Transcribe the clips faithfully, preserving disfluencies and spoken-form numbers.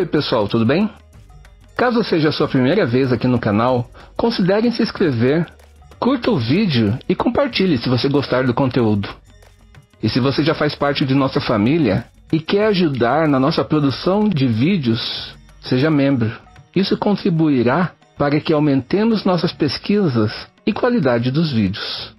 Oi pessoal, tudo bem? Caso seja a sua primeira vez aqui no canal, considerem se inscrever, curta o vídeo e compartilhe se você gostar do conteúdo. E se você já faz parte de nossa família e quer ajudar na nossa produção de vídeos, seja membro. Isso contribuirá para que aumentemos nossas pesquisas e qualidade dos vídeos.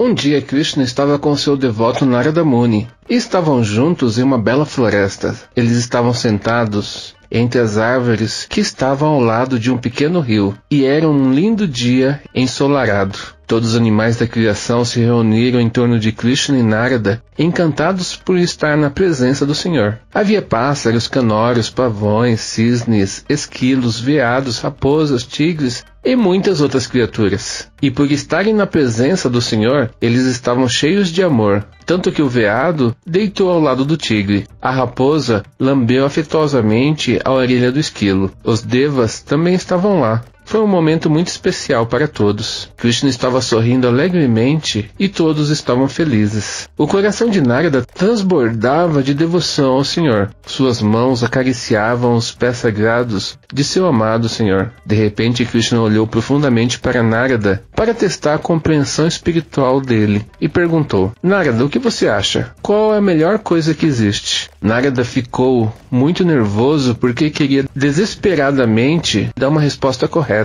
Um dia Krishna estava com seu devoto Narada Muni, e estavam juntos em uma bela floresta. Eles estavam sentados entre as árvores que estavam ao lado de um pequeno rio, e era um lindo dia ensolarado. Todos os animais da criação se reuniram em torno de Krishna e Narada, encantados por estar na presença do Senhor. Havia pássaros, canários, pavões, cisnes, esquilos, veados, raposas, tigres e muitas outras criaturas. E por estarem na presença do Senhor, eles estavam cheios de amor, tanto que o veado deitou ao lado do tigre. A raposa lambeu afetuosamente a orelha do esquilo. Os devas também estavam lá. Foi um momento muito especial para todos. Krishna estava sorrindo alegremente e todos estavam felizes. O coração de Narada transbordava de devoção ao Senhor. Suas mãos acariciavam os pés sagrados de seu amado Senhor. De repente, Krishna olhou profundamente para Narada para testar a compreensão espiritual dele e perguntou: Narada, o que você acha? Qual é a melhor coisa que existe? Narada ficou muito nervoso porque queria desesperadamente dar uma resposta correta.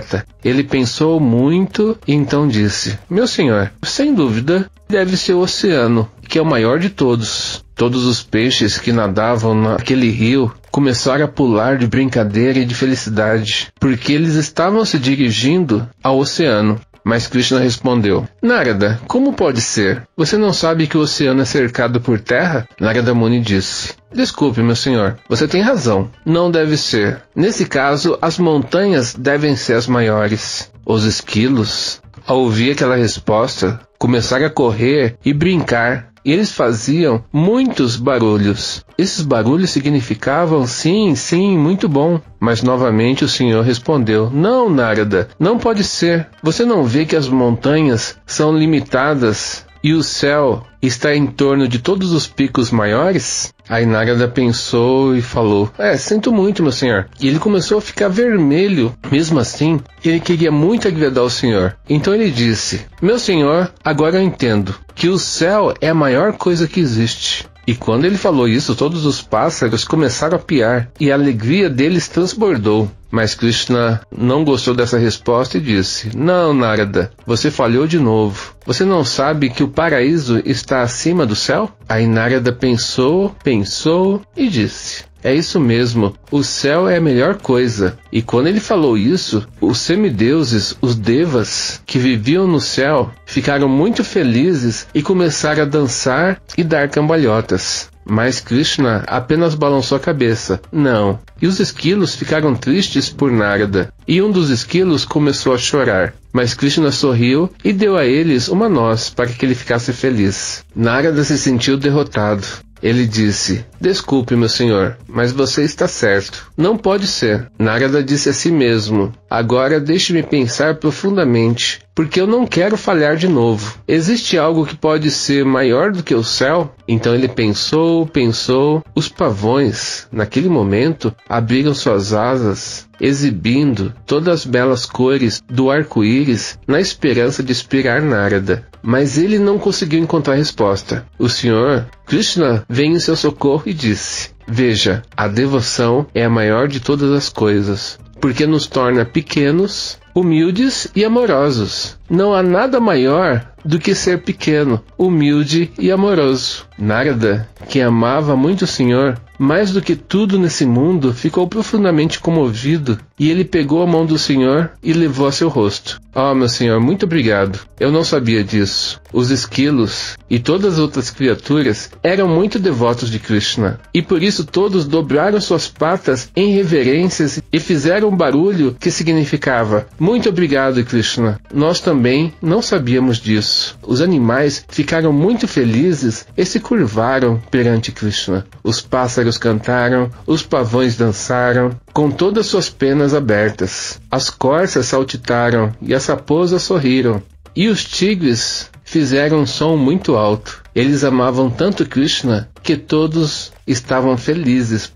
Ele pensou muito e então disse: Meu senhor, sem dúvida, deve ser o oceano, que é o maior de todos. Todos os peixes que nadavam naquele rio começaram a pular de brincadeira e de felicidade, porque eles estavam se dirigindo ao oceano. Mas Krishna respondeu: Narada, como pode ser? Você não sabe que o oceano é cercado por terra? Narada Muni disse: Desculpe, meu senhor, você tem razão. Não deve ser. Nesse caso, as montanhas devem ser as maiores. Os esquilos, ao ouvir aquela resposta, começaram a correr e brincar. E eles faziam muitos barulhos. Esses barulhos significavam sim, sim, muito bom. Mas novamente o Senhor respondeu: Não, Narada, não pode ser. Você não vê que as montanhas são limitadas e o céu está em torno de todos os picos maiores? Aí Narada pensou e falou: É, sinto muito, meu senhor. E ele começou a ficar vermelho. Mesmo assim, ele queria muito agradar o senhor. Então ele disse: Meu senhor, agora eu entendo que o céu é a maior coisa que existe. E quando ele falou isso, todos os pássaros começaram a piar, e a alegria deles transbordou. Mas Krishna não gostou dessa resposta e disse: Não, Narada, você falhou de novo. Você não sabe que o paraíso está acima do céu? Aí Narada pensou, pensou e disse: É isso mesmo, o céu é a melhor coisa. E quando ele falou isso, os semideuses, os devas, que viviam no céu, ficaram muito felizes e começaram a dançar e dar cambalhotas. Mas Krishna apenas balançou a cabeça. Não. E os esquilos ficaram tristes por Narada. E um dos esquilos começou a chorar. Mas Krishna sorriu e deu a eles uma noz para que ele ficasse feliz. Narada se sentiu derrotado. Ele disse: Desculpe, meu senhor, mas você está certo. Não pode ser. Narada disse a si mesmo: Agora deixe-me pensar profundamente, porque eu não quero falhar de novo. Existe algo que pode ser maior do que o céu? Então ele pensou, pensou. Os pavões, naquele momento, abriram suas asas, exibindo todas as belas cores do arco-íris, na esperança de inspirar Narada. Mas ele não conseguiu encontrar resposta. O senhor Krishna veio em seu socorro e disse: Veja, a devoção é a maior de todas as coisas, porque nos torna pequenos, humildes e amorosos. Não há nada maior do que ser pequeno, humilde e amoroso. Narada, que amava muito o Senhor, mais do que tudo nesse mundo, ficou profundamente comovido, e ele pegou a mão do Senhor e levou a seu rosto. Ah, meu Senhor, muito obrigado. Eu não sabia disso. Os esquilos e todas as outras criaturas eram muito devotos de Krishna, e por isso todos dobraram suas patas em reverências e fizeram um barulho que significava: Muito obrigado, Krishna. Nós também não sabíamos disso. Os animais ficaram muito felizes e se curvaram perante Krishna. Os pássaros cantaram, os pavões dançaram, com todas suas penas abertas. As corças saltitaram e as raposas sorriram. E os tigres fizeram um som muito alto. Eles amavam tanto Krishna que todos estavam felizes